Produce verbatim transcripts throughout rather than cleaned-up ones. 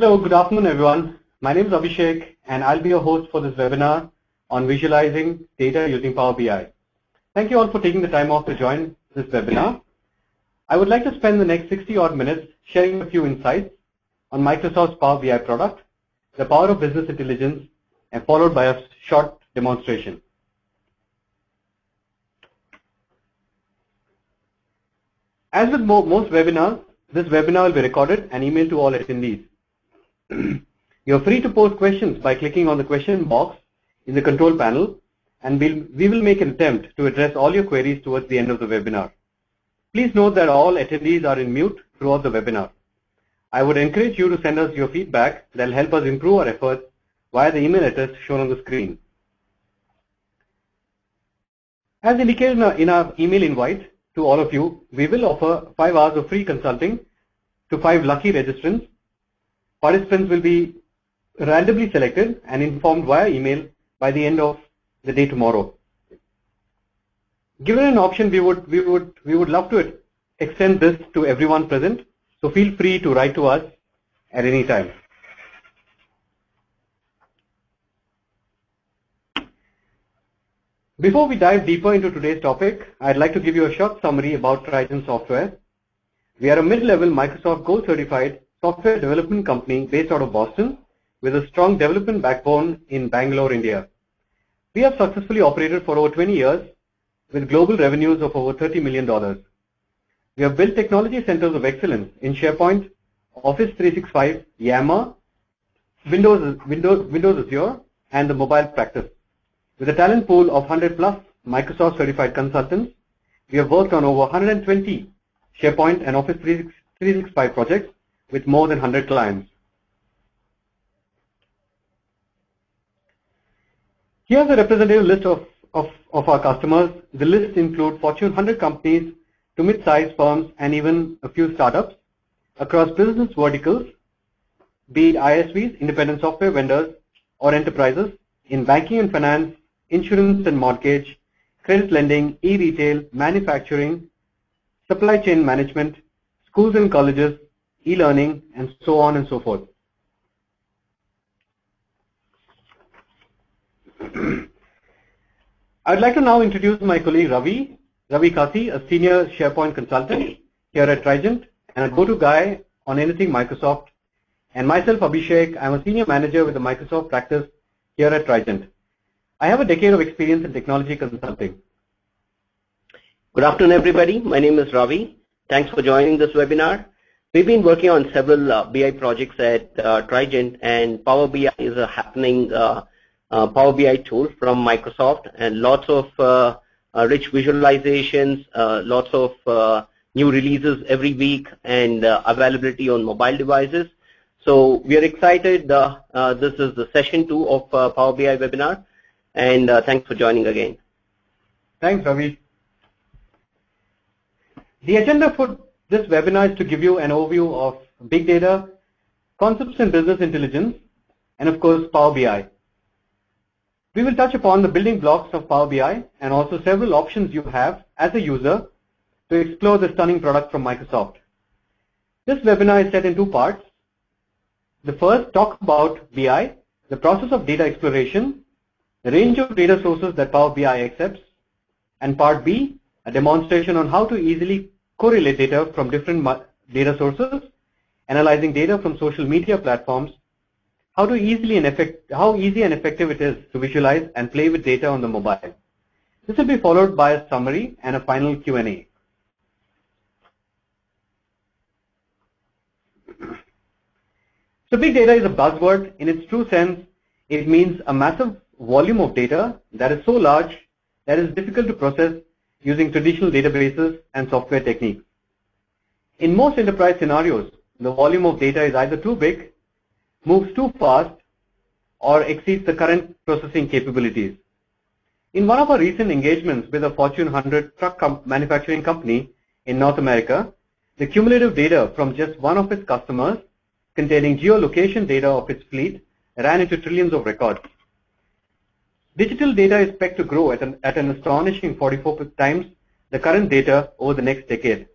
Hello, good afternoon everyone. My name is Abhishek and I'll be your host for this webinar on visualizing data using Power B I. Thank you all for taking the time off to join this webinar. I would like to spend the next sixty odd minutes sharing a few insights on Microsoft's Power B I product, the power of business intelligence, and followed by a short demonstration. As with mo most webinars, this webinar will be recorded and emailed to all attendees. You're free to post questions by clicking on the question box in the control panel, and we'll, we will make an attempt to address all your queries towards the end of the webinar. Please note that all attendees are in mute throughout the webinar. I would encourage you to send us your feedback that will help us improve our efforts via the email address shown on the screen. As indicated in our, in our email invite to all of you, we will offer five hours of free consulting to five lucky registrants. Participants will be randomly selected and informed via email by the end of the day tomorrow. Given an option, we would we would we would love to extend this to everyone present. So feel free to write to us at any time. Before we dive deeper into today's topic, I'd like to give you a short summary about Trigent Software. We are a mid-level Microsoft Gold certified software development company based out of Boston with a strong development backbone in Bangalore, India. We have successfully operated for over twenty years with global revenues of over thirty million dollars. We have built technology centers of excellence in SharePoint, Office three sixty-five, Yammer, Windows, Windows, Windows Azure, and the mobile practice. With a talent pool of one hundred plus Microsoft certified consultants, we have worked on over one hundred twenty SharePoint and Office three sixty-five projects with more than one hundred clients. Here's a representative list of, of, of our customers. The list includes Fortune one hundred companies to mid-sized firms and even a few startups across business verticals, be it I S Vs, independent software vendors, or enterprises in banking and finance, insurance and mortgage, credit lending, e-retail, manufacturing, supply chain management, schools and colleges, e-learning, and so on and so forth. I would like to now introduce my colleague Ravi, Ravi Kasi, a senior SharePoint consultant here at Trigent and a go-to guy on anything Microsoft, and myself Abhishek, I'm a senior manager with the Microsoft practice here at Trigent. I have a decade of experience in technology consulting. Good afternoon everybody, my name is Ravi. Thanks for joining this webinar. We've been working on several uh, B I projects at uh, Trigent, and Power B I is a happening uh, uh, Power B I tool from Microsoft, and lots of uh, uh, rich visualizations, uh, lots of uh, new releases every week, and uh, availability on mobile devices. So we are excited. Uh, uh, this is the session two of uh, Power B I webinar, and uh, thanks for joining again. Thanks, Ravi. The agenda for this webinar is to give you an overview of big data, concepts in business intelligence, and of course Power B I. We will touch upon the building blocks of Power B I and also several options you have as a user to explore the stunning product from Microsoft. This webinar is set in two parts. The first, talk about B I, the process of data exploration, the range of data sources that Power B I accepts, and part B, a demonstration on how to easily correlate data from different data sources, analyzing data from social media platforms, how to easily and effect, how easy and effective it is to visualize and play with data on the mobile. This will be followed by a summary and a final Q and A. So big data is a buzzword. In its true sense, it means a massive volume of data that is so large that it is difficult to process using traditional databases and software techniques. In most enterprise scenarios, the volume of data is either too big, moves too fast, or exceeds the current processing capabilities. In one of our recent engagements with a Fortune one hundred truck com- manufacturing company in North America, the cumulative data from just one of its customers, containing geolocation data of its fleet, ran into trillions of records. Digital data is expected to grow at an, at an astonishing forty-four times the current data over the next decade.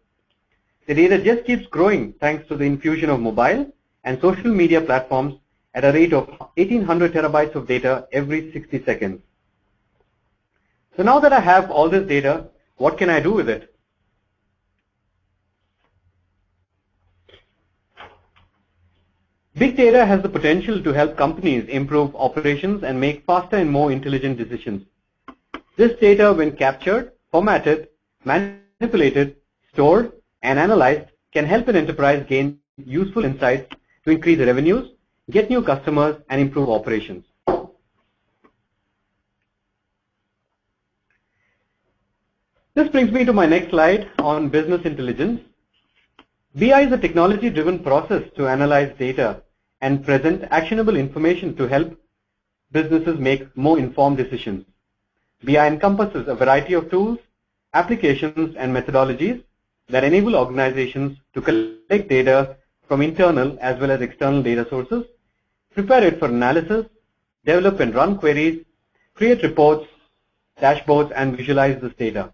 The data just keeps growing thanks to the infusion of mobile and social media platforms at a rate of eighteen hundred terabytes of data every sixty seconds. So now that I have all this data, what can I do with it? Big data has the potential to help companies improve operations and make faster and more intelligent decisions. This data, when captured, formatted, manipulated, stored, and analyzed, can help an enterprise gain useful insights to increase revenues, get new customers, and improve operations. This brings me to my next slide on business intelligence. B I is a technology-driven process to analyze data and present actionable information to help businesses make more informed decisions. B I encompasses a variety of tools, applications, and methodologies that enable organizations to collect data from internal as well as external data sources, prepare it for analysis, develop and run queries, create reports, dashboards, and visualize this data.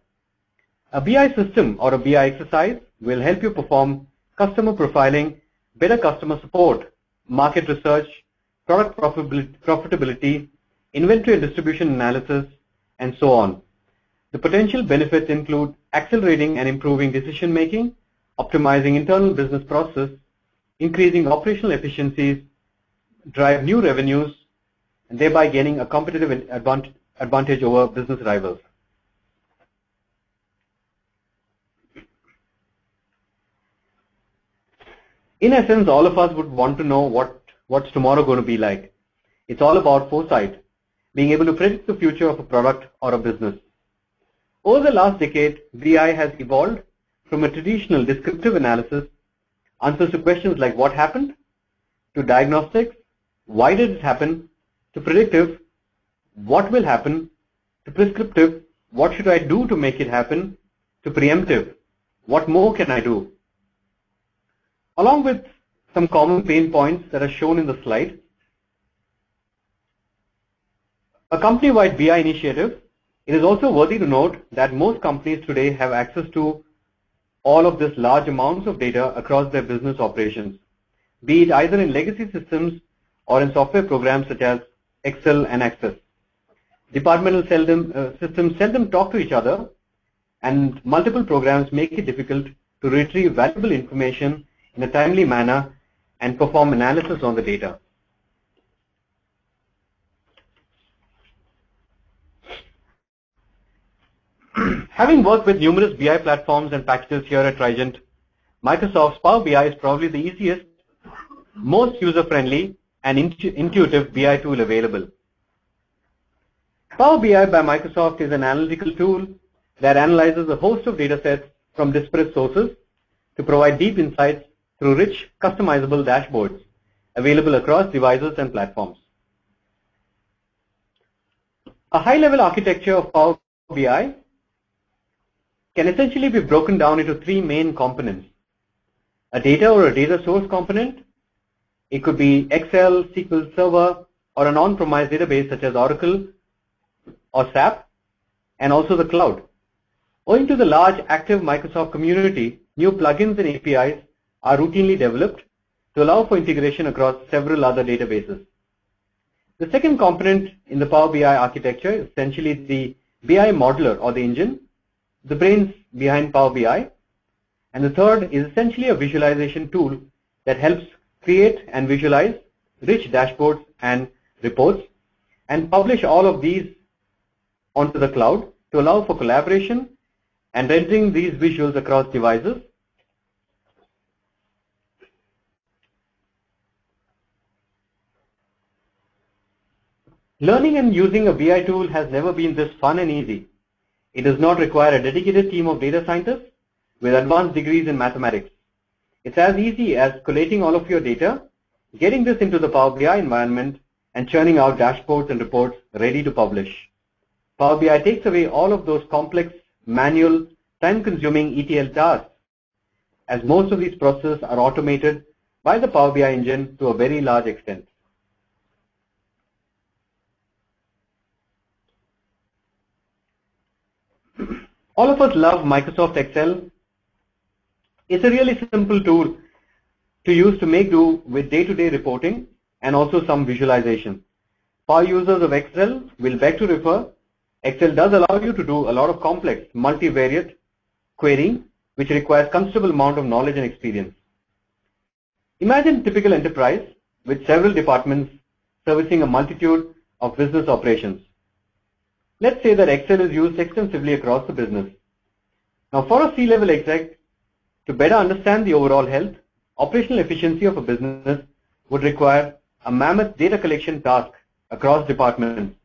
A B I system or a B I exercise will help you perform customer profiling, better customer support, market research, product profitability, inventory and distribution analysis, and so on. The potential benefits include accelerating and improving decision making, optimizing internal business processes, increasing operational efficiencies, drive new revenues, and thereby gaining a competitive advantage over business rivals. In essence, all of us would want to know what, what's tomorrow going to be like. It's all about foresight, being able to predict the future of a product or a business. Over the last decade, B I has evolved from a traditional descriptive analysis, answers to questions like what happened, to diagnostics, why did it happen, to predictive, what will happen, to prescriptive, what should I do to make it happen, to preemptive, what more can I do? Along with some common pain points that are shown in the slide, a company-wide B I initiative, it is also worthy to note that most companies today have access to all of this large amounts of data across their business operations, be it either in legacy systems or in software programs such as Excel and Access. Departmental seldom, uh, systems seldom talk to each other, and multiple programs make it difficult to retrieve valuable information in a timely manner and perform analysis on the data. Having worked with numerous B I platforms and packages here at Trigent, Microsoft's Power B I is probably the easiest, most user-friendly, and intuitive B I tool available. Power B I by Microsoft is an analytical tool that analyzes a host of data sets from disparate sources to provide deep insights through rich, customizable dashboards available across devices and platforms. A high-level architecture of Power B I can essentially be broken down into three main components. A data or a data source component, it could be Excel, S Q L Server, or an on-premise database such as Oracle or S A P, and also the cloud. Owing to the large active Microsoft community, new plugins and A P Is are routinely developed to allow for integration across several other databases. The second component in the Power B I architecture is essentially the B I modeler or the engine, the brains behind Power B I, and the third is essentially a visualization tool that helps create and visualize rich dashboards and reports and publish all of these onto the cloud to allow for collaboration and rendering these visuals across devices. Learning and using a B I tool has never been this fun and easy. It does not require a dedicated team of data scientists with advanced degrees in mathematics. It's as easy as collating all of your data, getting this into the Power B I environment, and churning out dashboards and reports ready to publish. Power B I takes away all of those complex, manual, time-consuming E T L tasks, as most of these processes are automated by the Power B I engine to a very large extent. All of us love Microsoft Excel. It's a really simple tool to use to make do with day-to-day reporting and also some visualization. Power users of Excel will beg to refer. Excel does allow you to do a lot of complex, multivariate querying, which requires considerable amount of knowledge and experience. Imagine typical enterprise with several departments servicing a multitude of business operations. Let's say that Excel is used extensively across the business. Now, for a C-level exec to better understand the overall health, operational efficiency of a business would require a mammoth data collection task across departments,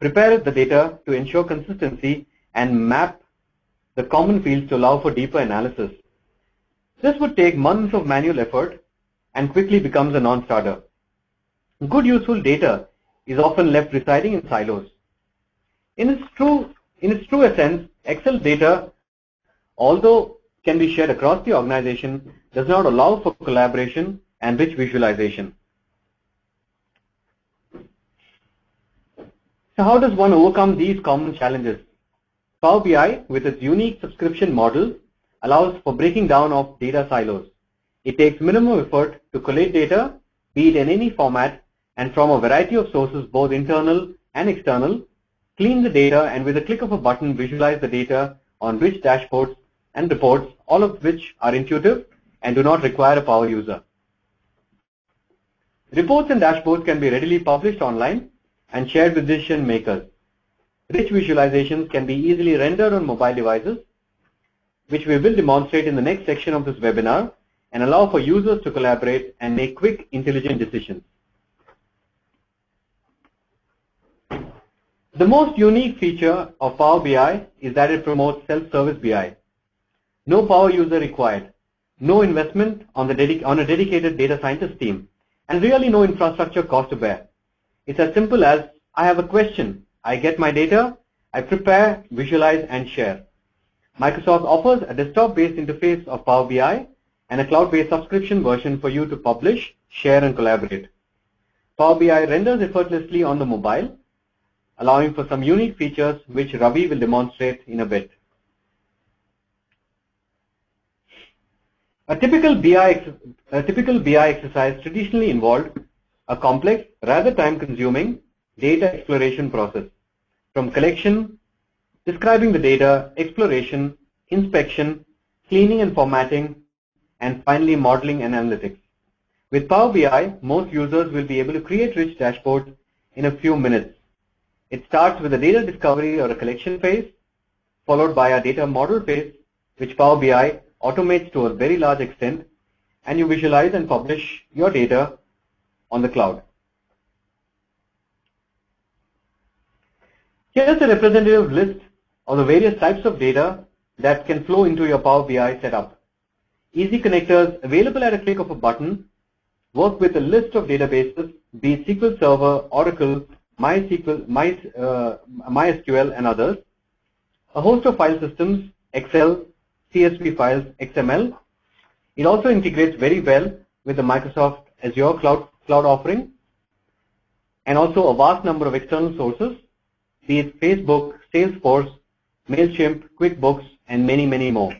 prepare the data to ensure consistency, and map the common fields to allow for deeper analysis. This would take months of manual effort and quickly becomes a non-starter. Good useful data is often left residing in silos. In its true, in its true essence, Excel data, although can be shared across the organization, does not allow for collaboration and rich visualization. So how does one overcome these common challenges? Power B I, with its unique subscription model, allows for breaking down of data silos. It takes minimum effort to collate data, be it in any format, and from a variety of sources, both internal and external, clean the data, and with a click of a button, visualize the data on rich dashboards and reports, all of which are intuitive and do not require a power user. Reports and dashboards can be readily published online and shared with decision makers. Rich visualizations can be easily rendered on mobile devices, which we will demonstrate in the next section of this webinar, and allow for users to collaborate and make quick, intelligent decisions. The most unique feature of Power B I is that it promotes self-service B I. No power user required, no investment on, the on a dedicated data scientist team, and really no infrastructure cost to bear. It's as simple as, I have a question, I get my data, I prepare, visualize, and share. Microsoft offers a desktop-based interface of Power B I and a cloud-based subscription version for you to publish, share, and collaborate. Power B I renders effortlessly on the mobile, allowing for some unique features which Ravi will demonstrate in a bit. A typical B I, a typical B I exercise traditionally involved a complex, rather time-consuming data exploration process, from collection, describing the data, exploration, inspection, cleaning and formatting, and finally modeling and analytics. With Power B I, most users will be able to create rich dashboards in a few minutes. It starts with a data discovery or a collection phase, followed by a data model phase, which Power B I automates to a very large extent, and you visualize and publish your data on the cloud. Here's a representative list of the various types of data that can flow into your Power B I setup. Easy connectors available at a click of a button work with a list of databases, be it S Q L Server, Oracle, MySQL, My, uh, MySQL, and others. A host of file systems, Excel, C S V files, X M L. It also integrates very well with the Microsoft Azure Cloud, cloud offering, and also a vast number of external sources, be it Facebook, Salesforce, MailChimp, QuickBooks, and many, many more.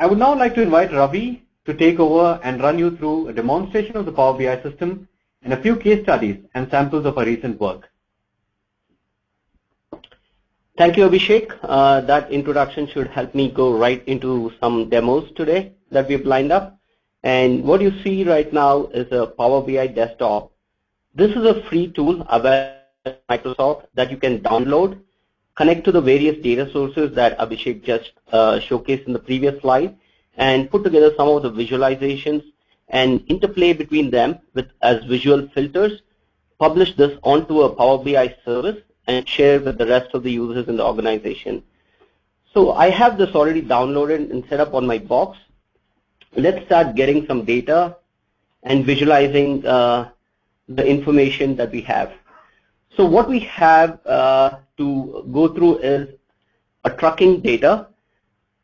I would now like to invite Ravi to take over and run you through a demonstration of the Power B I system and a few case studies and samples of our recent work. Thank you, Abhishek. Uh, that introduction should help me go right into some demos today that we've lined up. And what you see right now is a Power B I desktop. This is a free tool available at Microsoft that you can download, connect to the various data sources that Abhishek just uh, showcased in the previous slide, and put together some of the visualizations and interplay between them with as visual filters, publish this onto a Power B I service, and share with the rest of the users in the organization. So I have this already downloaded and set up on my box. Let's start getting some data and visualizing uh, the information that we have. So what we have uh, to go through is a trucking data.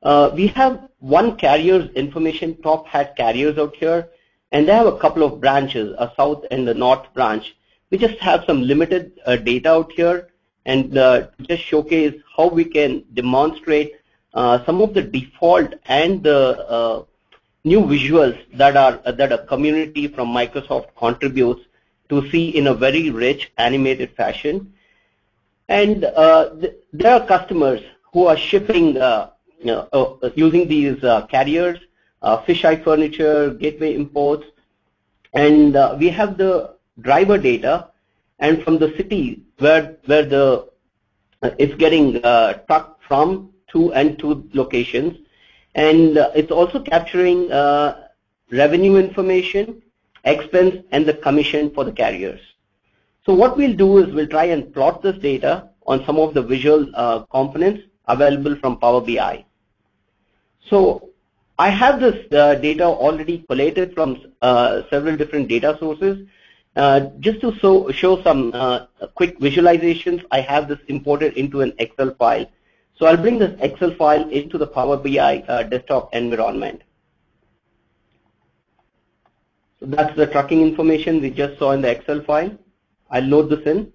Uh, we have one carrier's information, Top Hat Carriers out here, and they have a couple of branches, a south and the north branch. We just have some limited uh, data out here, and uh, just showcase how we can demonstrate uh, some of the default and the uh, new visuals that are uh, that a community from Microsoft contributes to see in a very rich animated fashion. And uh, th there are customers who are shipping uh, you know, uh, using these uh, carriers, uh, Fisheye Furniture, Gateway Imports, and uh, we have the driver data, and from the city where where the uh, it's getting uh, trucked from to and to locations, and uh, it's also capturing uh, revenue information, expense, and the commission for the carriers. So what we'll do is we'll try and plot this data on some of the visual uh, components available from Power B I. So I have this uh, data already collated from uh, several different data sources. Uh, just to so, show some uh, quick visualizations, I have this imported into an Excel file. So I'll bring this Excel file into the Power B I uh, desktop environment. So that's the trucking information we just saw in the Excel file. I'll load this in.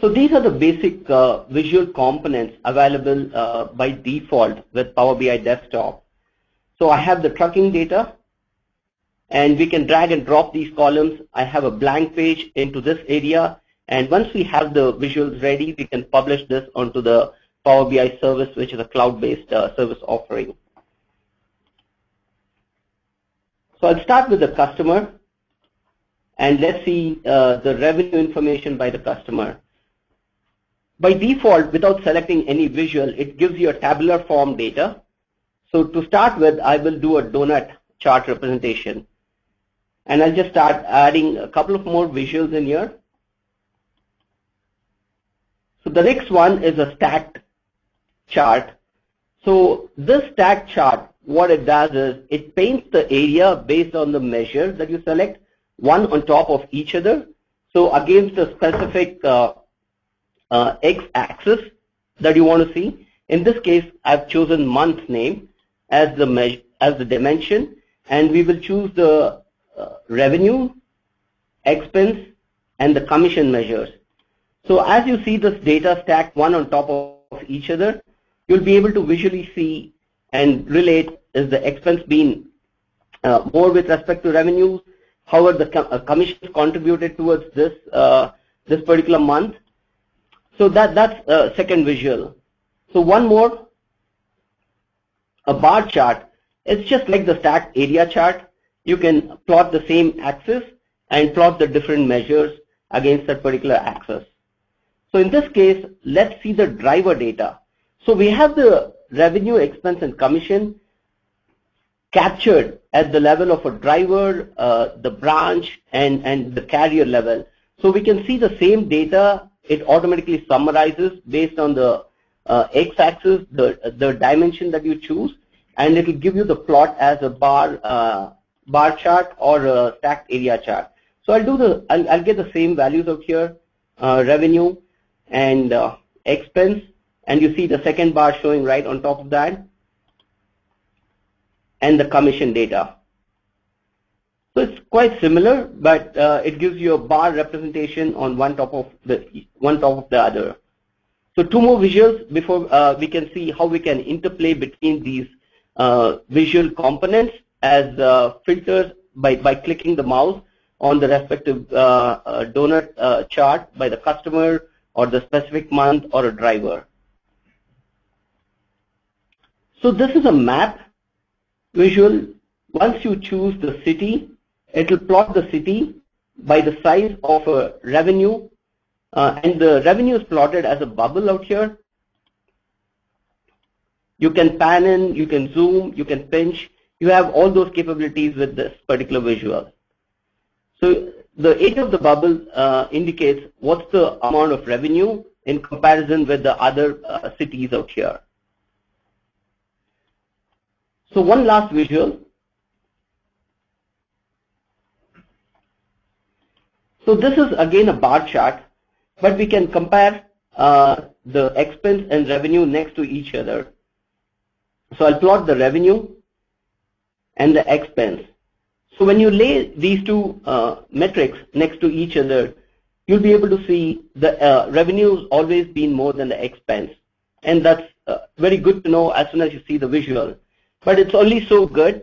So these are the basic uh, visual components available uh, by default with Power B I Desktop. So I have the trucking data, and we can drag and drop these columns. I have a blank page into this area, and once we have the visuals ready, we can publish this onto the Power B I service, which is a cloud-based uh, service offering. So I'll start with the customer, and let's see uh, the revenue information by the customer. By default, without selecting any visual, it gives you a tabular form data. So to start with, I will do a donut chart representation. And I'll just start adding a couple of more visuals in here. So the next one is a stacked chart. So this stacked chart, what it does is it paints the area based on the measure that you select, one on top of each other. So against a specific uh, uh, x-axis that you want to see. In this case, I've chosen month name as the measure, as the dimension, and we will choose the uh, revenue, expense, and the commission measures. So as you see this data stacked one on top of each other, you'll be able to visually see and relate, is the expense being uh, more with respect to revenues? How are the com uh, commissions contributed towards this uh, this particular month? So that that's uh, second visual. So one more, a bar chart. It's just like the stacked area chart. You can plot the same axis and plot the different measures against that particular axis. So in this case, let's see the driver data. So we have the revenue, expense, and commission captured at the level of a driver, uh, the branch, and, and the carrier level. So we can see the same data. It automatically summarizes based on the uh, x-axis, the, the dimension that you choose, and it will give you the plot as a bar uh, bar chart or a stacked area chart. So I'll do the I'll, I'll get the same values out here, uh, revenue and uh, expense, and you see the second bar showing right on top of that, and the commission data. So it's quite similar, but uh, it gives you a bar representation on one top of the one top of the other. So two more visuals before uh, we can see how we can interplay between these Uh, visual components as uh, filters by, by clicking the mouse on the respective uh, uh, donut uh, chart by the customer or the specific month or a driver. So this is a map visual. Once you choose the city, it will plot the city by the size of a revenue, uh, and the revenue is plotted as a bubble out here. You can pan in, you can zoom, you can pinch. You have all those capabilities with this particular visual. So the age of the bubble uh, indicates what's the amount of revenue in comparison with the other uh, cities out here. So one last visual. So this is again a bar chart, but we can compare uh, the expense and revenue next to each other. So I'll plot the revenue and the expense. So when you lay these two uh, metrics next to each other, you'll be able to see the uh, revenue's always been more than the expense. And that's uh, very good to know as soon as you see the visual. But it's only so good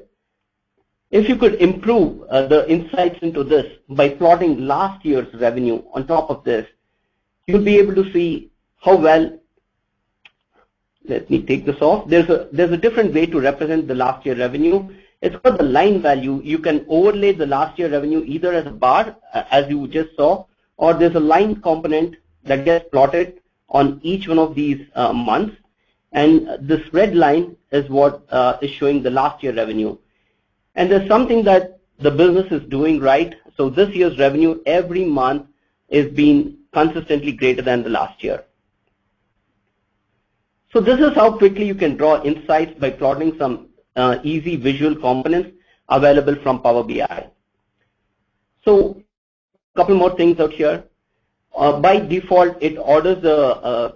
if you could improve uh, the insights into this by plotting last year's revenue on top of this. You'll be able to see how well, let me take this off, there's a, there's a different way to represent the last year revenue. It's got the line value. You can overlay the last year revenue either as a bar, uh, as you just saw, or there's a line component that gets plotted on each one of these uh, months. And this red line is what uh, is showing the last year revenue. And there's something that the business is doing right. So this year's revenue every month is being consistently greater than the last year. So this is how quickly you can draw insights by plotting some uh, easy visual components available from Power B I. So a couple more things out here. Uh, by default, it orders the uh,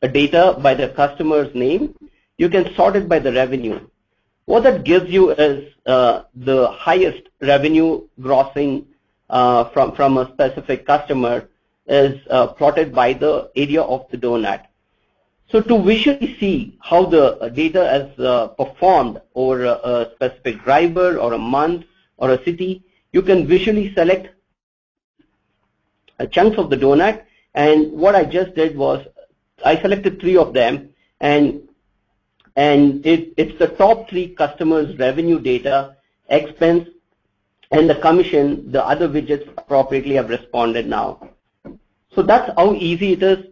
uh, data by the customer's name. You can sort it by the revenue. What that gives you is uh, the highest revenue grossing uh, from, from a specific customer is uh, plotted by the area of the donut. So to visually see how the data has uh, performed over a, a specific driver or a month or a city, you can visually select chunks of the donut. And what I just did was I selected three of them, and and it, it's the top three customers' revenue data, expense, and the commission. The other widgets appropriately have responded now. So that's how easy it is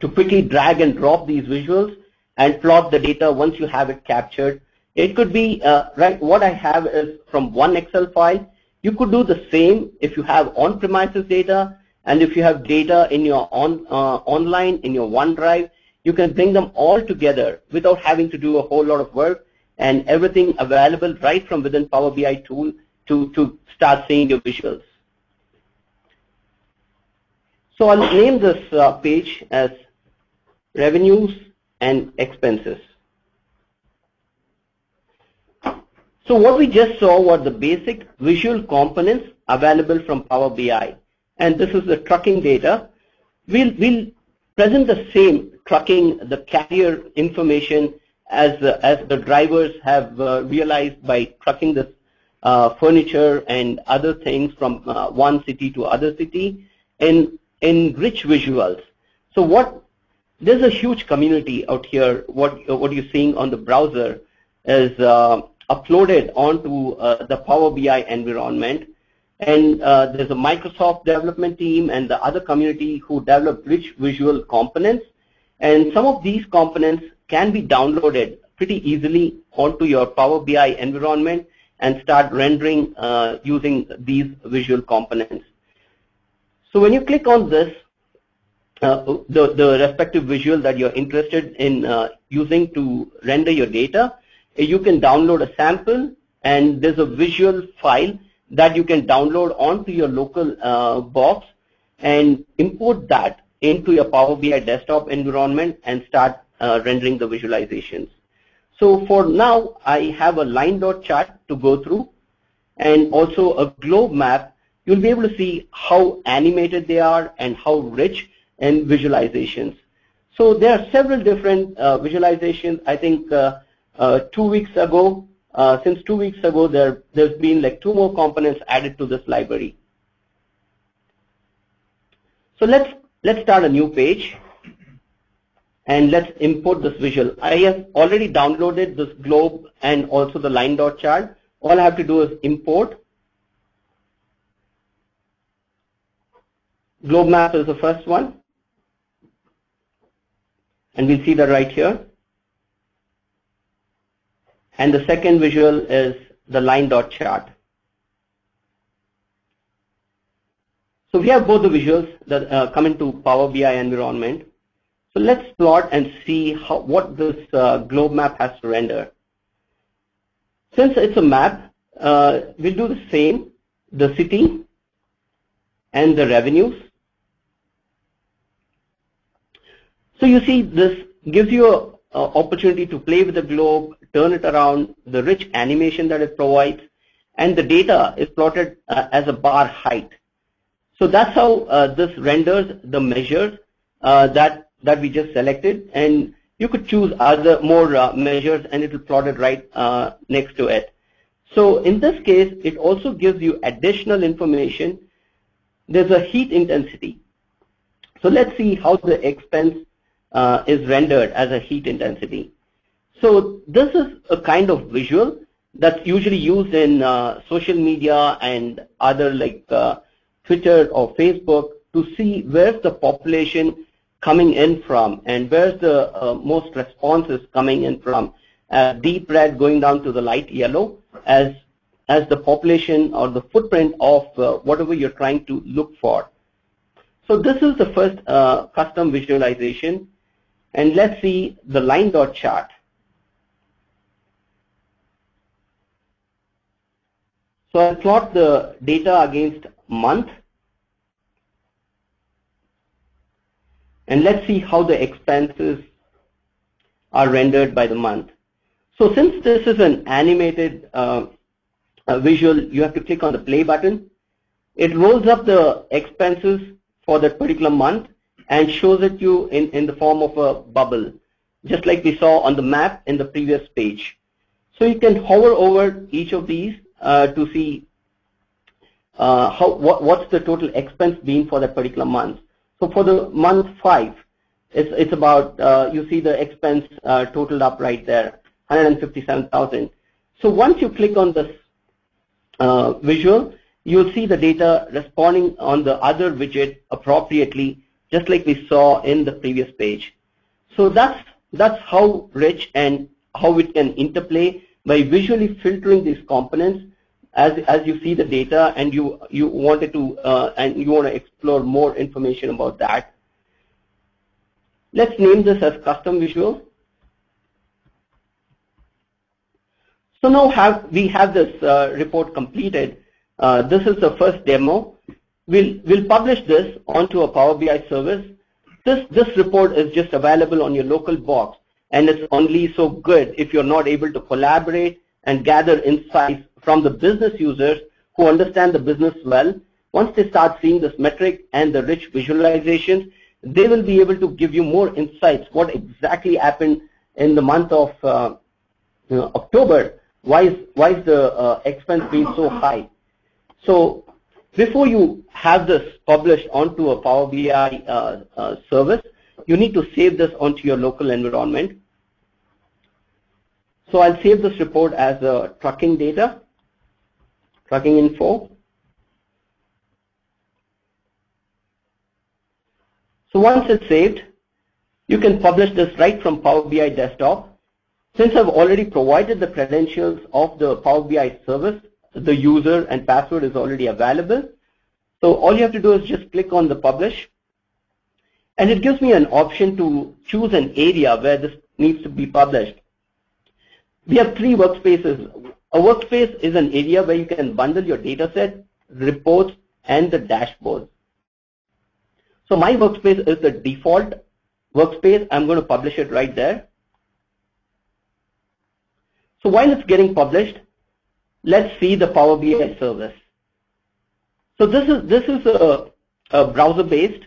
to quickly drag and drop these visuals and plot the data once you have it captured. It could be, uh, right, what I have is from one Excel file. You could do the same if you have on-premises data, and if you have data in your on, uh, online, in your OneDrive, you can bring them all together without having to do a whole lot of work, and everything available right from within Power B I tool to, to start seeing your visuals. So I'll name this uh, page as Revenues and Expenses. So what we just saw were the basic visual components available from Power B I. And this is the trucking data. We'll, we'll present the same trucking, the carrier information as, uh, as the drivers have uh, realized by trucking this uh, furniture and other things from uh, one city to other city in in rich visuals. So what, there's a huge community out here. What, what you're seeing on the browser is uh, uploaded onto uh, the Power B I environment. And uh, there's a Microsoft development team and the other community who develop rich visual components. And some of these components can be downloaded pretty easily onto your Power B I environment and start rendering uh, using these visual components. So when you click on this, uh, the, the respective visual that you're interested in uh, using to render your data, you can download a sample, and there's a visual file that you can download onto your local uh, box and import that into your Power B I desktop environment and start uh, rendering the visualizations. So for now, I have a line dot chart to go through, and also a globe map. You'll be able to see how animated they are and how rich in visualizations. So there are several different uh, visualizations. I think uh, uh, two weeks ago, uh, since two weeks ago, there, there's been like two more components added to this library. So let's, let's start a new page, and let's import this visual. I have already downloaded this globe and also the line dot chart. All I have to do is import. Globe map is the first one, and we'll see that right here. And the second visual is the line dot chart. So we have both the visuals that uh, come into Power B I environment. So let's plot and see how, what this uh, globe map has to render. Since it's a map, uh, we'll do the same, the city and the revenues. So you see, this gives you an opportunity to play with the globe, turn it around, the rich animation that it provides, and the data is plotted uh, as a bar height. So that's how uh, this renders the measures uh, that that we just selected, and you could choose other more uh, measures, and it will plot it right uh, next to it. So in this case, it also gives you additional information. There's a heat intensity. So let's see how the expense uh, is rendered as a heat intensity. So this is a kind of visual that's usually used in uh, social media and other like uh, Twitter or Facebook to see where's the population coming in from and where's the uh, most responses coming in from. Uh, deep red going down to the light yellow as as the population or the footprint of uh, whatever you're trying to look for. So this is the first uh, custom visualization, and let's see the line dot chart. So I'll plot the data against month, and let's see how the expenses are rendered by the month. So since this is an animated uh, uh, visual, you have to click on the play button. It rolls up the expenses for that particular month and shows it you in, in the form of a bubble, just like we saw on the map in the previous page. So you can hover over each of these uh, to see uh, how what, what's the total expense been for that particular month. So for the month five, it's, it's about, uh, you see the expense uh, totaled up right there, one hundred fifty-seven thousand. So once you click on this uh, visual, you'll see the data responding on the other widget appropriately, just like we saw in the previous page. So that's, that's how rich and how it can interplay by visually filtering these components as, as you see the data and you, you wanted to, uh, and you want to explore more information about that. Let's name this as custom visual. So now have, we have this uh, report completed. Uh, this is the first demo. We'll, we'll publish this onto a Power B I service. This, this report is just available on your local box, and it's only so good if you're not able to collaborate and gather insights from the business users who understand the business well. Once they start seeing this metric and the rich visualizations, they will be able to give you more insights, what exactly happened in the month of uh, you know, October, why is, why is the uh, expense being so high. So before you have this published onto a Power B I uh, uh, service, you need to save this onto your local environment. So I'll save this report as a trucking data, trucking info. So once it's saved, you can publish this right from Power B I Desktop. Since I've already provided the credentials of the Power B I service, the user and password is already available. So all you have to do is just click on the publish, and it gives me an option to choose an area where this needs to be published. We have three workspaces. A workspace is an area where you can bundle your data set, reports, and the dashboards. So my workspace is the default workspace. I'm going to publish it right there. So while it's getting published, let's see the Power B I service. So this is this is a, a browser-based,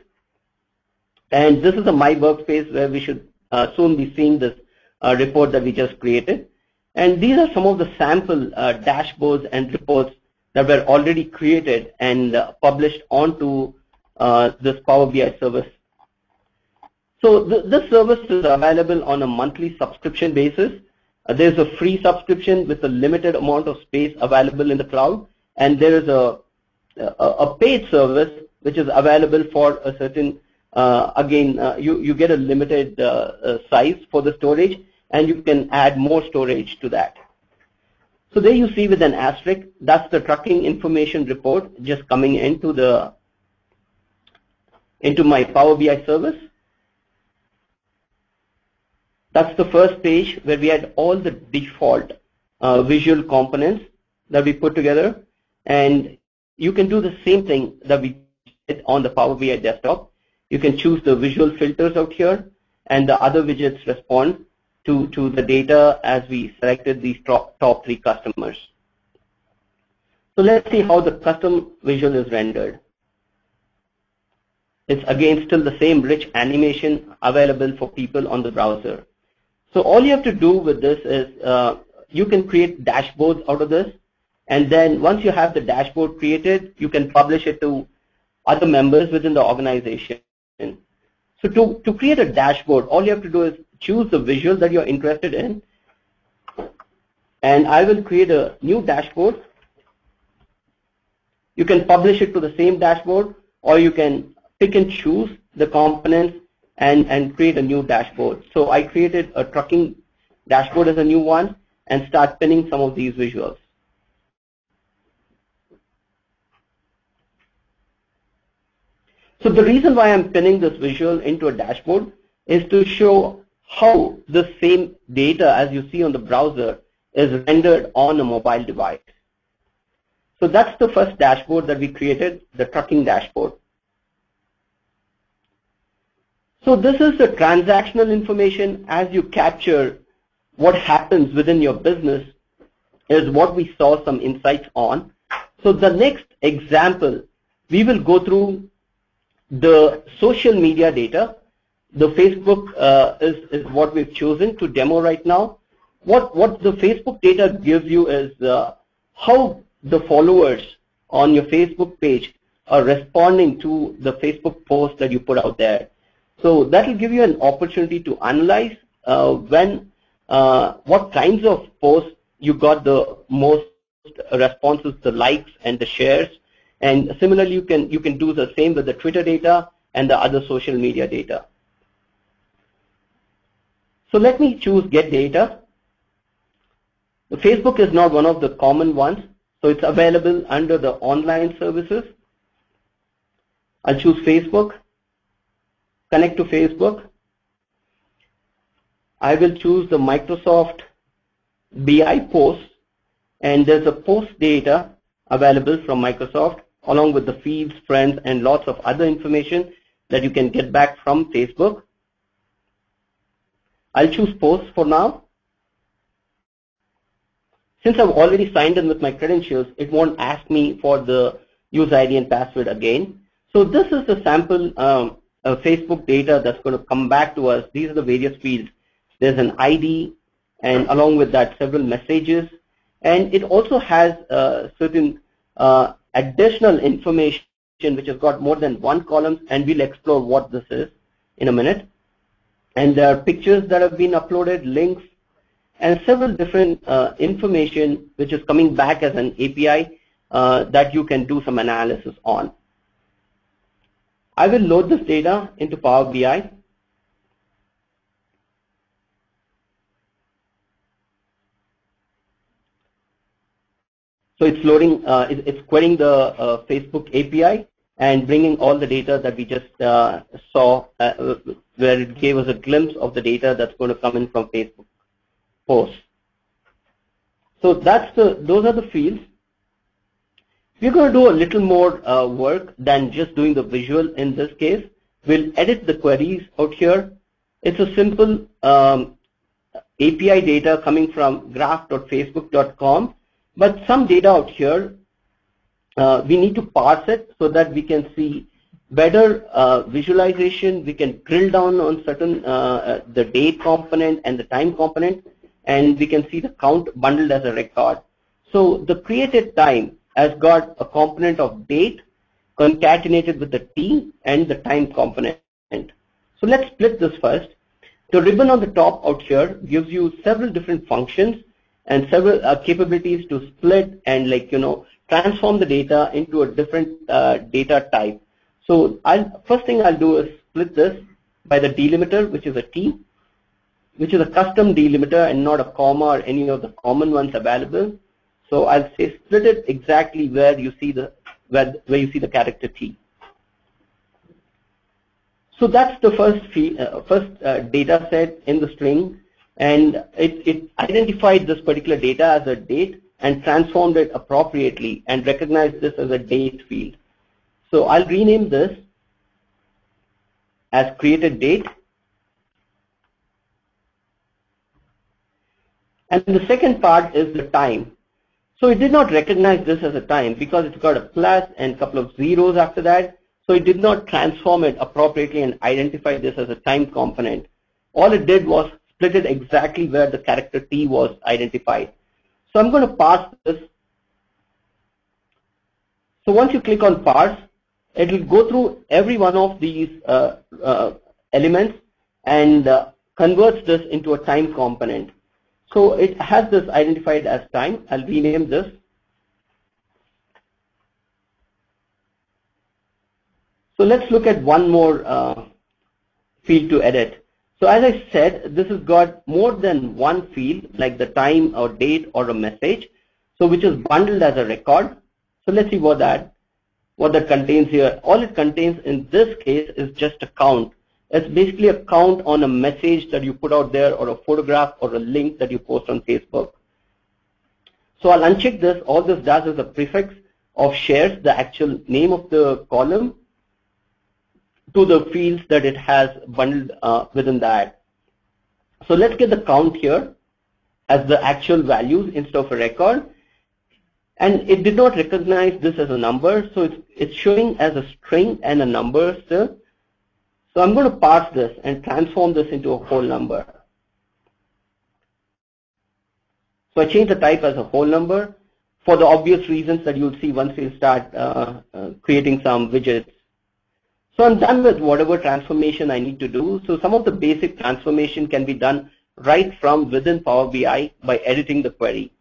and this is a My Workspace where we should uh, soon be seeing this uh, report that we just created. And these are some of the sample uh, dashboards and reports that were already created and uh, published onto uh, this Power B I service. So th this service is available on a monthly subscription basis. There's a free subscription with a limited amount of space available in the cloud, and there is a, a, a paid service which is available for a certain, uh, again, uh, you, you get a limited uh, uh, size for the storage, and you can add more storage to that. So there you see with an asterisk, that's the trucking information report just coming into the, into my Power B I service. That's the first page where we had all the default uh, visual components that we put together, and you can do the same thing that we did on the Power B I Desktop. You can choose the visual filters out here, and the other widgets respond to, to the data as we selected these top, top three customers. So let's see how the custom visual is rendered. It's again still the same rich animation available for people on the browser. So all you have to do with this is uh, you can create dashboards out of this, and then once you have the dashboard created, you can publish it to other members within the organization. So to, to create a dashboard, all you have to do is choose the visual that you're interested in, and I will create a new dashboard. You can publish it to the same dashboard, or you can pick and choose the components and, and create a new dashboard. So I created a trucking dashboard as a new one and start pinning some of these visuals. So the reason why I'm pinning this visual into a dashboard is to show how the same data as you see on the browser is rendered on a mobile device. So that's the first dashboard that we created, the trucking dashboard. So this is the transactional information as you capture what happens within your business is what we saw some insights on. So the next example, we will go through the social media data. The Facebook uh, is, is what we've chosen to demo right now. What, what the Facebook data gives you is uh, how the followers on your Facebook page are responding to the Facebook post that you put out there. So that will give you an opportunity to analyze uh, when, uh, what kinds of posts you got the most responses, the likes and the shares. And similarly, you can, you can do the same with the Twitter data and the other social media data. So let me choose Get Data. The Facebook is not one of the common ones, so it's available under the online services. I'll choose Facebook, connect to Facebook. I will choose the Microsoft B I post, and there's a post data available from Microsoft along with the feeds, friends, and lots of other information that you can get back from Facebook. I'll choose posts for now. Since I've already signed in with my credentials, it won't ask me for the user I D and password again. So this is the sample um, uh, Facebook data that's going to come back to us. These are the various fields. There's an I D, and along with that several messages. And it also has uh, certain uh, additional information which has got more than one column, and we'll explore what this is in a minute. And there are pictures that have been uploaded, links, and several different uh, information which is coming back as an A P I uh, that you can do some analysis on. I will load this data into Power B I. So it's loading, uh, it's querying the uh, Facebook A P I and bringing all the data that we just uh, saw, uh, where it gave us a glimpse of the data that's going to come in from Facebook posts. So that's the, those are the fields. We're going to do a little more uh, work than just doing the visual in this case. We'll edit the queries out here. It's a simple um, A P I data coming from graph dot facebook dot com. But some data out here, uh, we need to parse it so that we can see better uh, visualization. We can drill down on certain uh, the date component and the time component, and we can see the count bundled as a record. So the created time has got a component of date concatenated with the T and the time component. So let's split this first. The ribbon on the top out here gives you several different functions and several uh, capabilities to split and, like, you know, transform the data into a different uh, data type. So I'll, first thing I'll do is split this by the delimiter, which is a T, which is a custom delimiter and not a comma or any of the common ones available. So I'll say split it exactly where you see the where, where you see the character T. So that's the first fee, uh, first uh, data set in the string. And it, it identified this particular data as a date and transformed it appropriately and recognized this as a date field. So I'll rename this as created date. And the second part is the time. So it did not recognize this as a time because it's got a plus and a couple of zeros after that. So it did not transform it appropriately and identify this as a time component. All it did was split it exactly where the character T was identified. So I'm going to parse this. So once you click on parse, it will go through every one of these uh, uh, elements and uh, converts this into a time component. So it has this identified as time. I'll rename this. So let's look at one more uh, field to edit. So as I said, this has got more than one field, like the time or date or a message, so which is bundled as a record. So let's see what that, what that contains here. All it contains in this case is just a count. It's basically a count on a message that you put out there, or a photograph, or a link that you post on Facebook. So I'll uncheck this. All this does is a prefix of shares, the actual name of the column, to the fields that it has bundled uh, within that. So let's get the count here as the actual values instead of a record. And it did not recognize this as a number, so it's, it's showing as a string and a number still. So I'm going to parse this and transform this into a whole number. So I change the type as a whole number for the obvious reasons that you'll see once you start uh, uh, creating some widgets. So I'm done with whatever transformation I need to do. So some of the basic transformation can be done right from within Power B I by editing the query.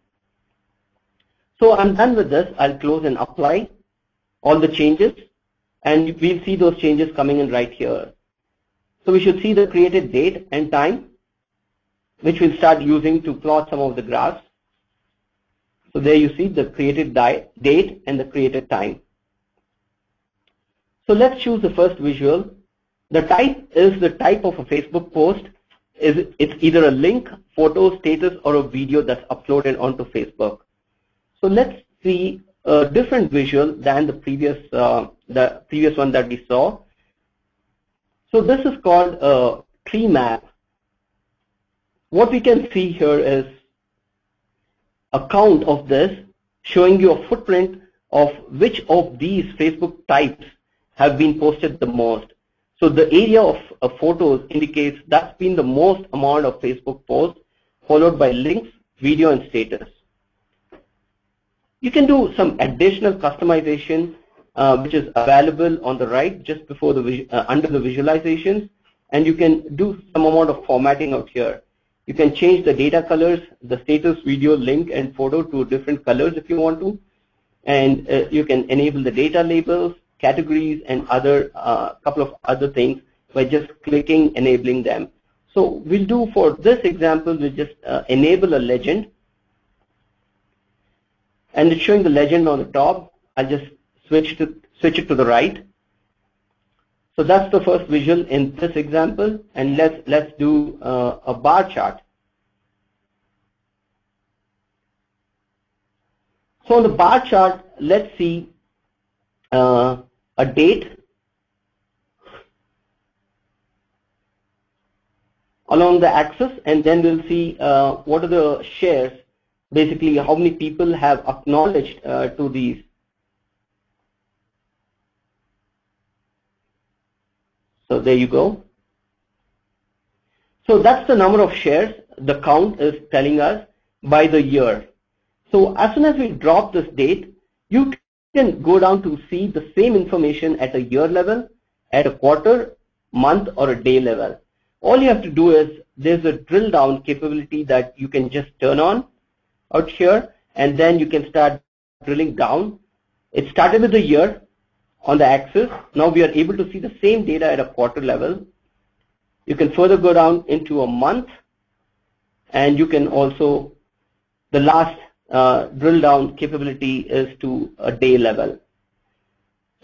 So I'm done with this. I'll close and apply all the changes, and we'll see those changes coming in right here. So we should see the created date and time, which we'll start using to plot some of the graphs. So there you see the created date and the created time. So let's choose the first visual. The type is the type of a Facebook post. It's either a link, photo, status, or a video that's uploaded onto Facebook. So let's see a different visual than the previous uh, the previous one that we saw. So this is called a tree map. What we can see here is a count of this, showing you a footprint of which of these Facebook types have been posted the most. So the area of uh, photos indicates that's been the most amount of Facebook posts, followed by links, video, and status. You can do some additional customization, uh, which is available on the right just before the uh, under the visualizations, and you can do some amount of formatting out here. You can change the data colors, the status, video, link, and photo to different colors if you want to, and uh, you can enable the data labels, categories, and other uh, couple of other things by just clicking enabling them. So we'll do for this example, we'll just uh, enable a legend, and it's showing the legend on the top. I'll just switch to switch it to the right. So that's the first visual in this example, and let's let's do uh, a bar chart. So on the bar chart, let's see uh, a date along the axis, and then we'll see uh, what are the shares, basically how many people have acknowledged uh, to these. So there you go. So that's the number of shares the count is telling us by the year. So as soon as we drop this date, you can go down to see the same information at a year level, at a quarter, month, or a day level. All you have to do is there's a drill down capability that you can just turn on out here, and then you can start drilling down. It started with the year on the axis. Now we are able to see the same data at a quarter level. You can further go down into a month, and you can also, the last Uh, drill down capability is to a day level.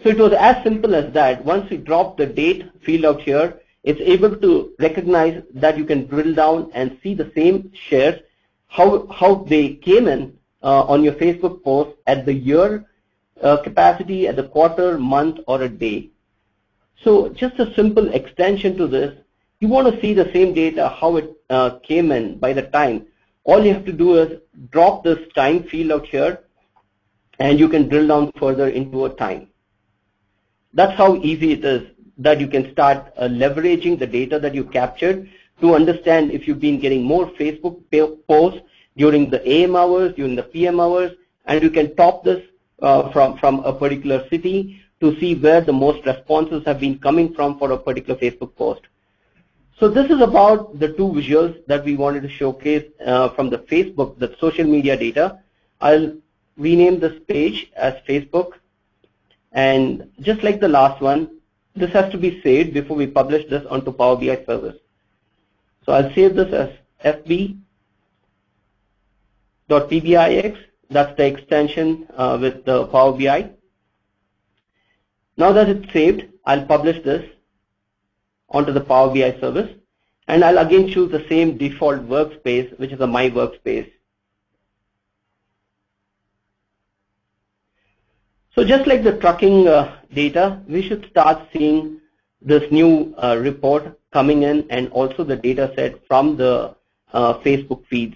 So it was as simple as that. Once we drop the date field out here, it's able to recognize that you can drill down and see the same shares, how how they came in uh, on your Facebook post at the year uh, capacity, at the quarter, month, or a day. So just a simple extension to this. You want to see the same data, how it uh, came in by the time. All you have to do is drop this time field out here, and you can drill down further into a time. That's how easy it is that you can start uh, leveraging the data that you captured to understand if you've been getting more Facebook posts during the A M hours, during the P M hours, and you can top this uh, from, from a particular city to see where the most responses have been coming from for a particular Facebook post. So this is about the two visuals that we wanted to showcase uh, from the Facebook, the social media data. I'll rename this page as Facebook. And just like the last one, this has to be saved before we publish this onto Power B I service. So I'll save this as f b dot p b i x. That's the extension uh, with the Power B I. Now that it's saved, I'll publish this onto the Power B I service, and I'll again choose the same default workspace, which is a My Workspace. So just like the trucking uh, data, we should start seeing this new uh, report coming in, and also the data set from the uh, Facebook feeds.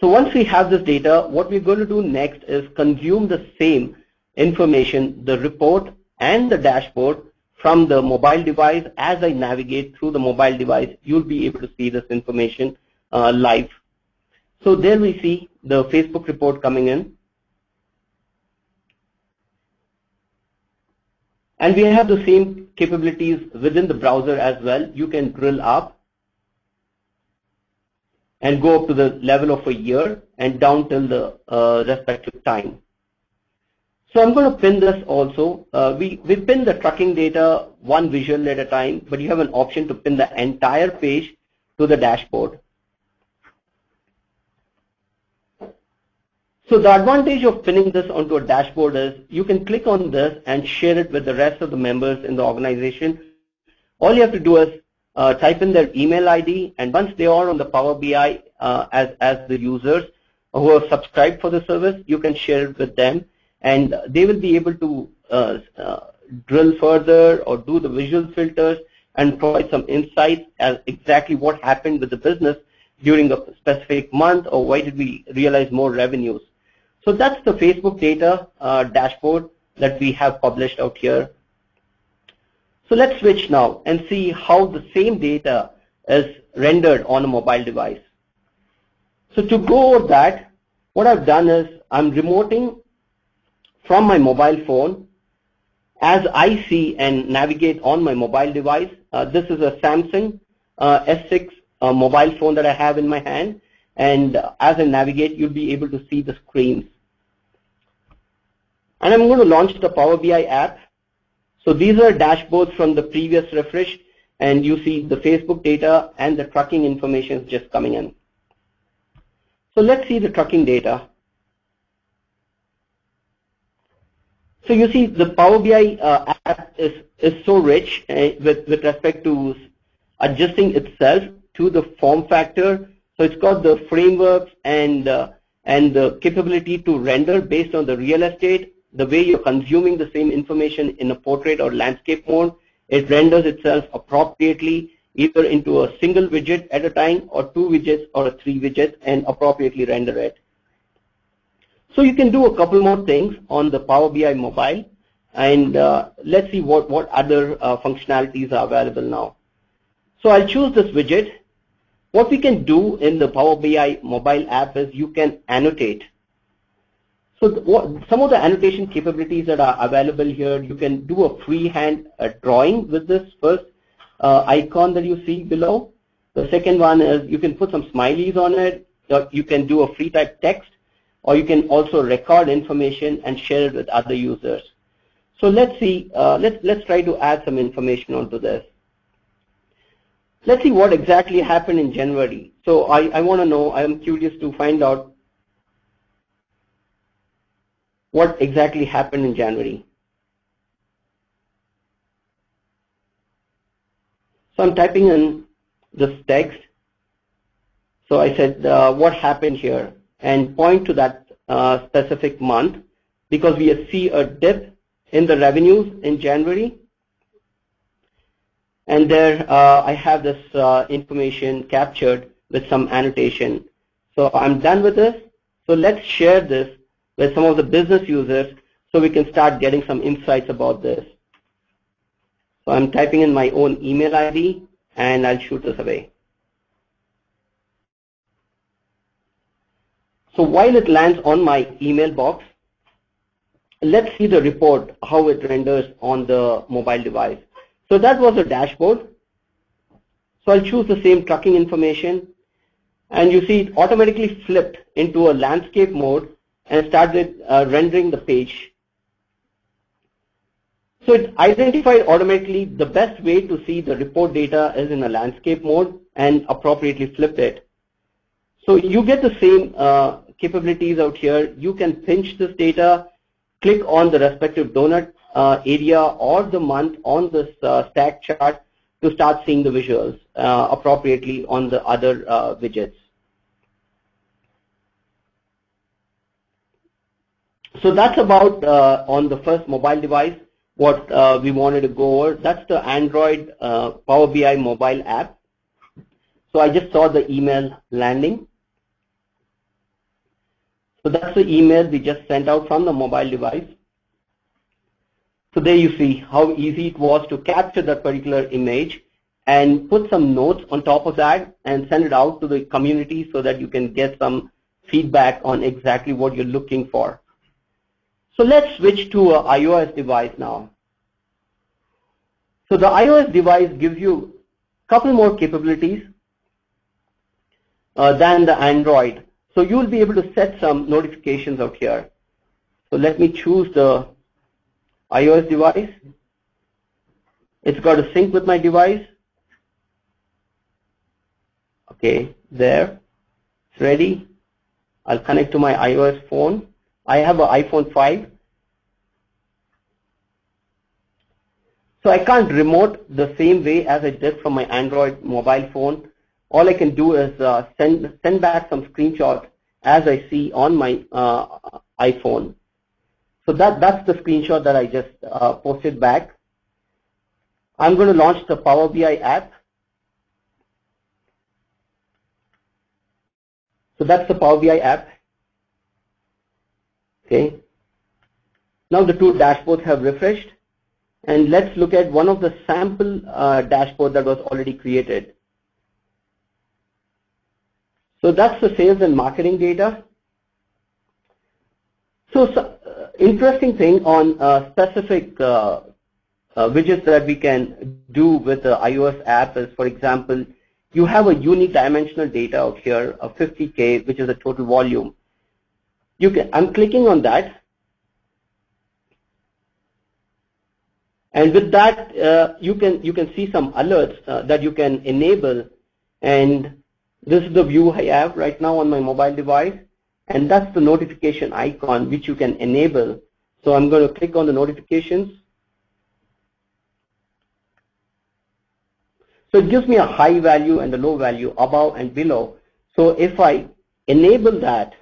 So once we have this data, what we're going to do next is consume the same information, the report and the dashboard, from the mobile device. As I navigate through the mobile device, you'll be able to see this information uh, live. So there we see the Facebook report coming in. And we have the same capabilities within the browser as well. You can drill up and go up to the level of a year and down till the uh, respective time. So I'm going to pin this also. Uh, we, we pin the tracking data one visual at a time, but you have an option to pin the entire page to the dashboard. So the advantage of pinning this onto a dashboard is you can click on this and share it with the rest of the members in the organization. All you have to do is uh, type in their email I D, and once they are on the Power B I uh, as, as the users who are subscribed for the service, you can share it with them, and they will be able to uh, uh, drill further or do the visual filters and provide some insights as exactly what happened with the business during a specific month, or why did we realize more revenues. So that's the Facebook data uh, dashboard that we have published out here. So let's switch now and see how the same data is rendered on a mobile device. So to go over that, what I've done is I'm remoting from my mobile phone. As I see and navigate on my mobile device, uh, this is a Samsung uh, S six uh, mobile phone that I have in my hand, and uh, as I navigate, you'll be able to see the screens. And I'm going to launch the Power B I app. So these are dashboards from the previous refresh, and you see the Facebook data and the tracking information is just coming in. So let's see the tracking data. So you see the Power B I uh, app is, is so rich uh, with, with respect to adjusting itself to the form factor. So it's got the frameworks and, uh, and the capability to render based on the real estate, the way you're consuming the same information in a portrait or landscape mode. It renders itself appropriately either into a single widget at a time, or two widgets, or three widgets, and appropriately render it. So you can do a couple more things on the Power B I mobile, and uh, let's see what, what other uh, functionalities are available now. So I'll choose this widget. What we can do in the Power B I mobile app is you can annotate. So the, what, some of the annotation capabilities that are available here, you can do a freehand uh, drawing with this first uh, icon that you see below. The second one is you can put some smileys on it, or you can do a free type text, or you can also record information and share it with other users. So let's see, uh, let's, let's try to add some information onto this. Let's see what exactly happened in January. So I, I want to know, I'm curious to find out what exactly happened in January. So I'm typing in this text. So I said, uh, what happened here? And point to that uh, specific month, because we see a dip in the revenues in January. And there uh, I have this uh, information captured with some annotation. So I'm done with this. So let's share this with some of the business users so we can start getting some insights about this. So I'm typing in my own email I D and I'll shoot this away. So while it lands on my email box, let's see the report, how it renders on the mobile device. So that was a dashboard. So I'll choose the same trucking information, and you see it automatically flipped into a landscape mode and started uh, rendering the page. So it identified automatically the best way to see the report data is in a landscape mode and appropriately flipped it. So you get the same uh, capabilities out here. You can pinch this data, click on the respective donut uh, area or the month on this uh, stack chart to start seeing the visuals uh, appropriately on the other uh, widgets. So that's about uh, on the first mobile device what uh, we wanted to go over. That's the Android uh, Power B I mobile app. So I just saw the email landing. So that's the email we just sent out from the mobile device. So there you see how easy it was to capture that particular image and put some notes on top of that and send it out to the community so that you can get some feedback on exactly what you're looking for. So let's switch to an iOS device now. So the iOS device gives you a couple more capabilities uh, than the Android. So you will be able to set some notifications out here. So let me choose the iOS device. It's got to sync with my device. Okay, there. It's ready. I'll connect to my iOS phone. I have an iPhone five. So I can't remote the same way as I did from my Android mobile phone. All I can do is uh, send, send back some screenshots as I see on my uh, iPhone. So that, that's the screenshot that I just uh, posted back. I'm going to launch the Power B I app. So that's the Power B I app. Okay. Now the two dashboards have refreshed. And let's look at one of the sample uh, dashboards that was already created. So that's the sales and marketing data. So, so uh, interesting thing on uh, specific uh, uh, widgets that we can do with the iOS app is, for example, you have a unidimensional data out here of fifty K, which is the total volume. You can, I'm clicking on that, and with that uh, you can you can see some alerts uh, that you can enable. And this is the view I have right now on my mobile device, and that's the notification icon which you can enable. So I'm going to click on the notifications. So it gives me a high value and a low value, above and below. So if I enable that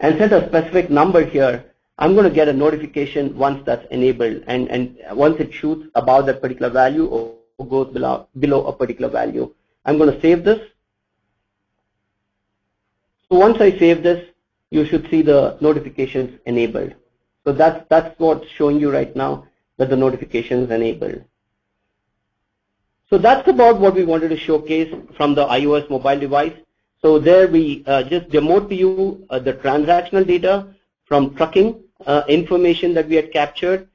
and set a specific number here, I'm going to get a notification once that's enabled, and, and once it shoots above that particular value or goes below, below a particular value. I'm going to save this. So once I save this, you should see the notifications enabled. So that's, that's what's showing you right now, that the notifications enabled. So that's about what we wanted to showcase from the iOS mobile device. So there we uh, just demoed to you uh, the transactional data from trucking uh, information that we had captured,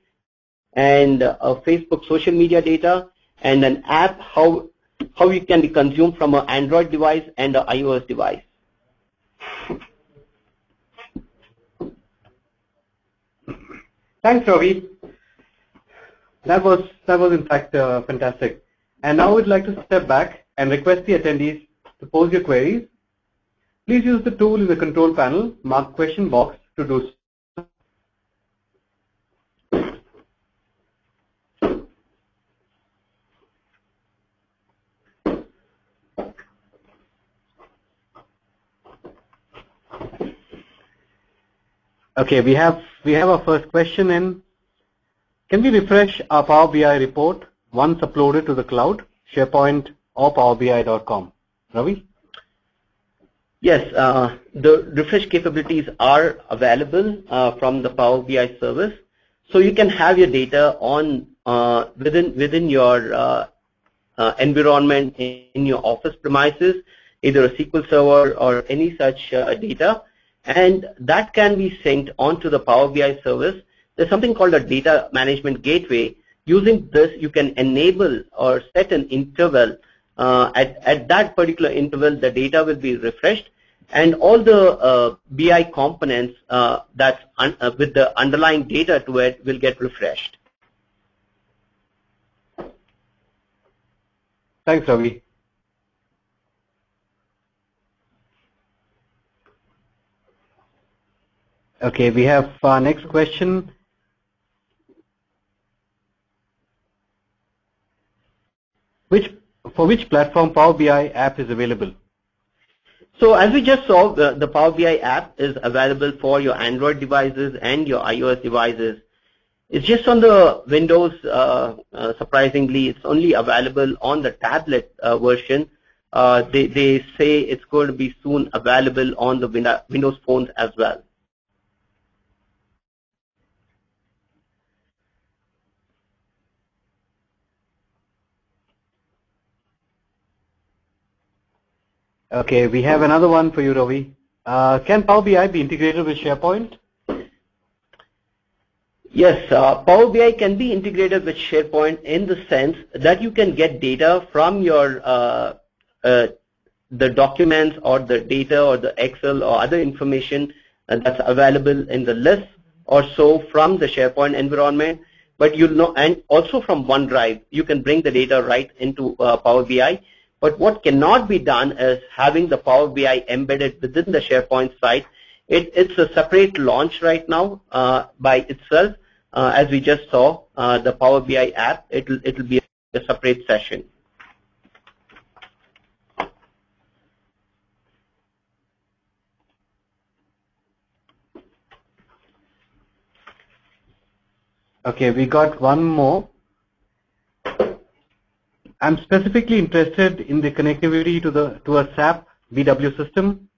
and uh, Facebook social media data, and an app, how, how it can be consumed from an Android device and an iOS device. Thanks, Ravi. That was, that was in fact uh, fantastic. And now we'd like to step back and request the attendees to pose your queries. Please use the tool in the control panel, mark question box, to do so. Okay, we have we have our first question in. Can we refresh our Power B I report once uploaded to the cloud, SharePoint or Power B I dot com? Ravi? Yes, uh, the refresh capabilities are available uh, from the Power B I service. So you can have your data on uh, within within your uh, uh, environment in your office premises, either a S Q L Server or any such uh, data, and that can be sent onto the Power B I service. There's something called a data management gateway. Using this, you can enable or set an interval. Uh, at, at that particular interval, the data will be refreshed, and all the uh, B I components uh, that's un uh, with the underlying data to it will get refreshed. Thanks, Ravi. Okay, we have our next question. Which For which platform Power B I app is available? So as we just saw, the, the Power B I app is available for your Android devices and your iOS devices. It's just on the Windows, uh, uh, surprisingly, it's only available on the tablet uh, version. Uh, they, they say it's going to be soon available on the win Windows phones as well. Okay, we have another one for you, Ravi. Uh, can Power B I be integrated with SharePoint? Yes, uh, Power B I can be integrated with SharePoint in the sense that you can get data from your uh, uh, the documents or the data or the Excel or other information that's available in the list or so from the SharePoint environment. But you know, and also from OneDrive, you can bring the data right into uh, Power B I. But what cannot be done is having the Power B I embedded within the SharePoint site. It, it's a separate launch right now uh, by itself. Uh, as we just saw, uh, the Power B I app, it'll, it'll be a separate session. Okay, we got one more. I'm specifically interested in the connectivity to the to a S A P B W system.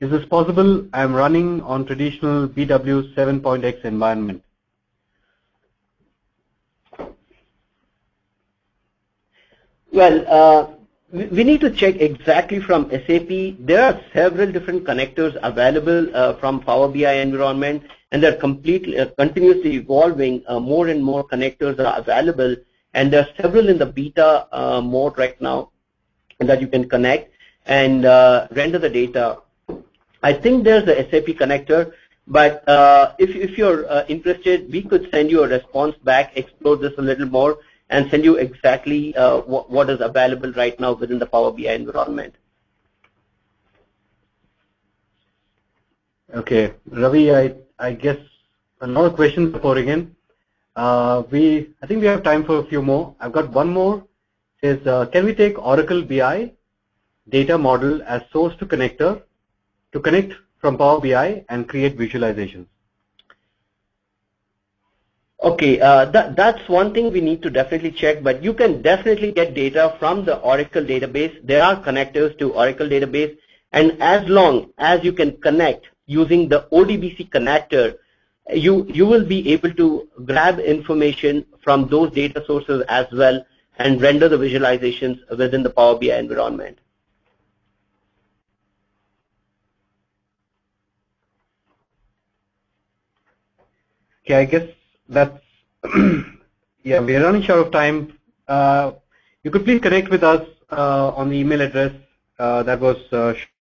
Is this possible? I'm running on traditional B W seven point X environment. Well, uh, we, we need to check exactly from S A P. There are several different connectors available uh, from Power B I environment, and they're completely uh, continuously evolving. Uh, more and more connectors are available. And there are several in the beta uh, mode right now that you can connect and uh, render the data. I think there's the S A P connector, but uh, if, if you're uh, interested, we could send you a response back, explore this a little more, and send you exactly uh, what, what is available right now within the Power B I environment. Okay, Ravi, I, I guess a lot of questions pouring in. Uh, we, I think we have time for a few more. I've got one more. It says, uh, can we take Oracle B I data model as source to connector to connect from Power B I and create visualizations? Okay, uh, that, that's one thing we need to definitely check, but you can definitely get data from the Oracle database. There are connectors to Oracle database, and as long as you can connect using the O D B C connector, you you will be able to grab information from those data sources as well and render the visualizations within the Power B I environment. Okay, I guess that's yeah, we're running short of time. Uh, you could please connect with us uh, on the email address uh, that was uh,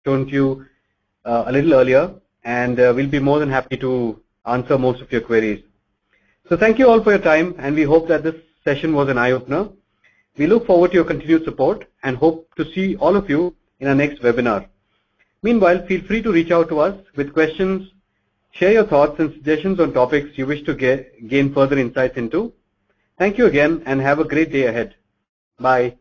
shown to you uh, a little earlier, and uh, we'll be more than happy to answer most of your queries. So thank you all for your time, and we hope that this session was an eye-opener. We look forward to your continued support and hope to see all of you in our next webinar. Meanwhile, feel free to reach out to us with questions, share your thoughts and suggestions on topics you wish to gain further insights into. Thank you again, and have a great day ahead. Bye.